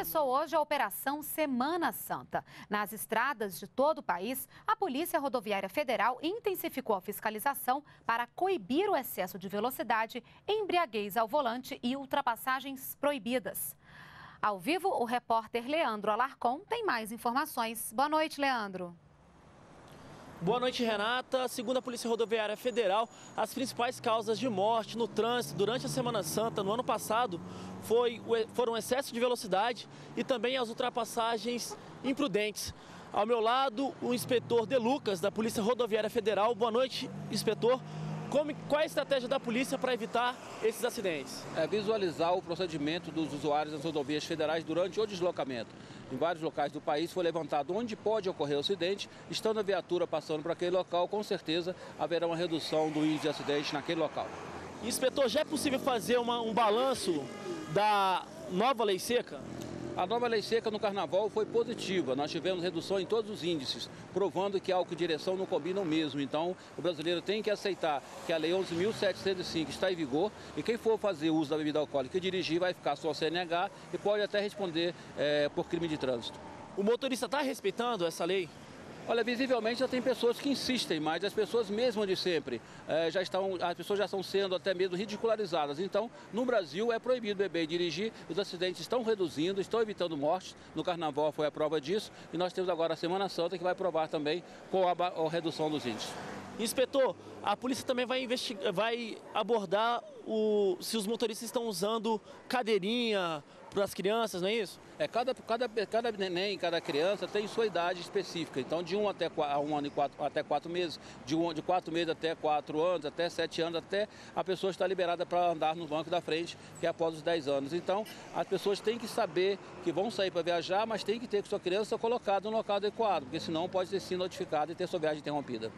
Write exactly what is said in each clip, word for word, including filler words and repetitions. Começou hoje a Operação Semana Santa. Nas estradas de todo o país, a Polícia Rodoviária Federal intensificou a fiscalização para coibir o excesso de velocidade, embriaguez ao volante e ultrapassagens proibidas. Ao vivo, o repórter Leandro Alarcon tem mais informações. Boa noite, Leandro. Boa noite, Renata. Segundo a Polícia Rodoviária Federal, as principais causas de morte no trânsito durante a Semana Santa no ano passado foi, foram o excesso de velocidade e também as ultrapassagens imprudentes. Ao meu lado, o inspetor De Lucas, da Polícia Rodoviária Federal. Boa noite, inspetor. Como, qual é a estratégia da polícia para evitar esses acidentes? É visualizar o procedimento dos usuários das rodovias federais durante o deslocamento. Em vários locais do país foi levantado onde pode ocorrer o acidente. Estando a viatura passando para aquele local, com certeza haverá uma redução do índice de acidente naquele local. Inspetor, já é possível fazer uma, um balanço da nova lei seca? A nova lei seca no Carnaval foi positiva, nós tivemos redução em todos os índices, provando que álcool e direção não combinam mesmo. Então, o brasileiro tem que aceitar que a lei onze mil setecentos e cinco está em vigor e quem for fazer uso da bebida alcoólica e dirigir vai ficar só C N H e pode até responder é, por crime de trânsito. O motorista está respeitando essa lei? Olha, visivelmente já tem pessoas que insistem, mas as pessoas mesmo de sempre, eh, já estão, as pessoas já estão sendo até mesmo ridicularizadas. Então, no Brasil é proibido beber e dirigir, os acidentes estão reduzindo, estão evitando mortes. No Carnaval foi a prova disso e nós temos agora a Semana Santa que vai provar também com a, a redução dos índices. Inspetor, a polícia também vai, vai abordar o, se os motoristas estão usando cadeirinha para as crianças, não é isso? É, cada, cada, cada neném, cada criança tem sua idade específica. Então, de um até um ano e quatro, até quatro meses, de, um, de quatro meses até quatro anos, até sete anos, até a pessoa está liberada para andar no banco da frente, que é após os dez anos. Então, as pessoas têm que saber que vão sair para viajar, mas tem que ter que sua criança colocada no local adequado, porque senão pode ser notificada e ter sua viagem interrompida.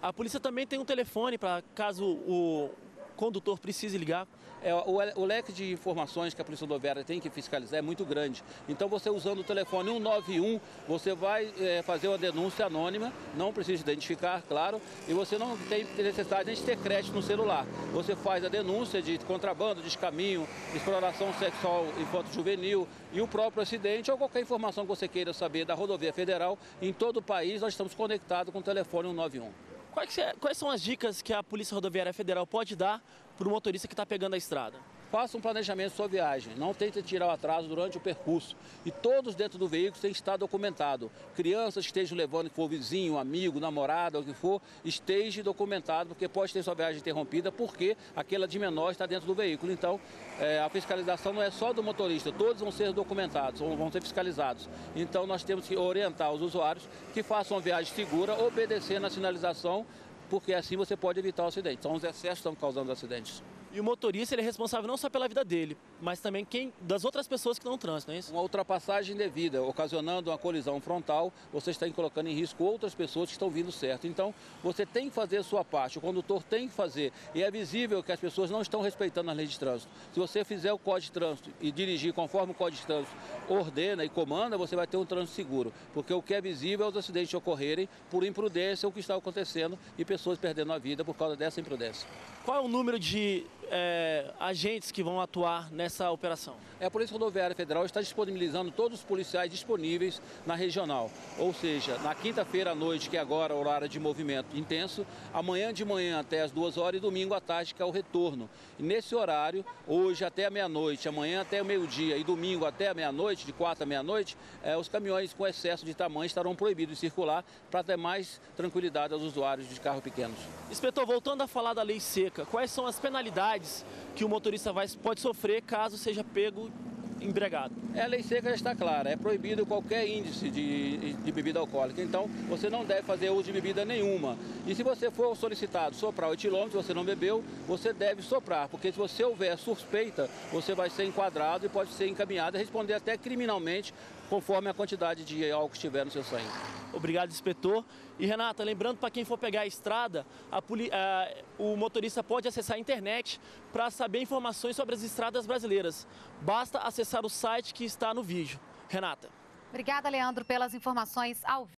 A polícia também tem um telefone para caso o condutor precise ligar. É, o, o leque de informações que a Polícia Rodoviária tem que fiscalizar é muito grande. Então, você usando o telefone um nove um, você vai é, fazer uma denúncia anônima, não precisa identificar, claro, e você não tem necessidade de ter crédito no celular. Você faz a denúncia de contrabando, descaminho, exploração sexual infanto juvenil e o próprio acidente ou qualquer informação que você queira saber da Rodovia Federal. Em todo o país, nós estamos conectados com o telefone um nove um. Quais são as dicas que a Polícia Rodoviária Federal pode dar para o motorista que está pegando a estrada? Faça um planejamento da sua viagem, não tente tirar o atraso durante o percurso. E todos dentro do veículo têm que estar documentado. Crianças que estejam levando, que for vizinho, amigo, namorado, o que for, esteja documentado, porque pode ter sua viagem interrompida, porque aquela de menor está dentro do veículo. Então, é, a fiscalização não é só do motorista, todos vão ser documentados, vão ser fiscalizados. Então, nós temos que orientar os usuários que façam uma viagem segura, obedecendo a sinalização, porque assim você pode evitar o acidente. São os excessos que estão causando acidentes. E o motorista ele é responsável não só pela vida dele, mas também quem, das outras pessoas que estão no trânsito, não é isso? Uma ultrapassagem indevida, ocasionando uma colisão frontal, você está colocando em risco outras pessoas que estão vindo certo. Então, você tem que fazer a sua parte, o condutor tem que fazer. E é visível que as pessoas não estão respeitando as leis de trânsito. Se você fizer o Código de Trânsito e dirigir conforme o Código de Trânsito ordena e comanda, você vai ter um trânsito seguro. Porque o que é visível é os acidentes ocorrerem por imprudência, o que está acontecendo, e pessoas perdendo a vida por causa dessa imprudência. Qual é o número de É, agentes que vão atuar nessa operação? A Polícia Rodoviária Federal está disponibilizando todos os policiais disponíveis na regional. Ou seja, na quinta-feira à noite, que é agora o horário de movimento intenso, amanhã de manhã até as duas horas e domingo à tarde, que é o retorno. E nesse horário, hoje até a meia-noite, amanhã até o meio-dia e domingo até a meia-noite, de quatro à meia-noite, é, os caminhões com excesso de tamanho estarão proibidos de circular para ter mais tranquilidade aos usuários de carros pequenos. Inspetor, voltando a falar da lei seca, quais são as penalidades que o motorista vai, pode sofrer caso seja pego embriagado? É, a lei seca já está clara, é proibido qualquer índice de, de bebida alcoólica, então você não deve fazer uso de bebida nenhuma. E se você for solicitado soprar o etilômetro, você não bebeu, você deve soprar, porque se você houver suspeita, você vai ser enquadrado e pode ser encaminhado a responder até criminalmente, conforme a quantidade de álcool que estiver no seu sangue. Obrigado, inspetor. E, Renata, lembrando para quem for pegar a estrada, a poli... a... o motorista pode acessar a internet para saber informações sobre as estradas brasileiras. Basta acessar o site que está no vídeo. Renata. Obrigada, Leandro, pelas informações ao vivo.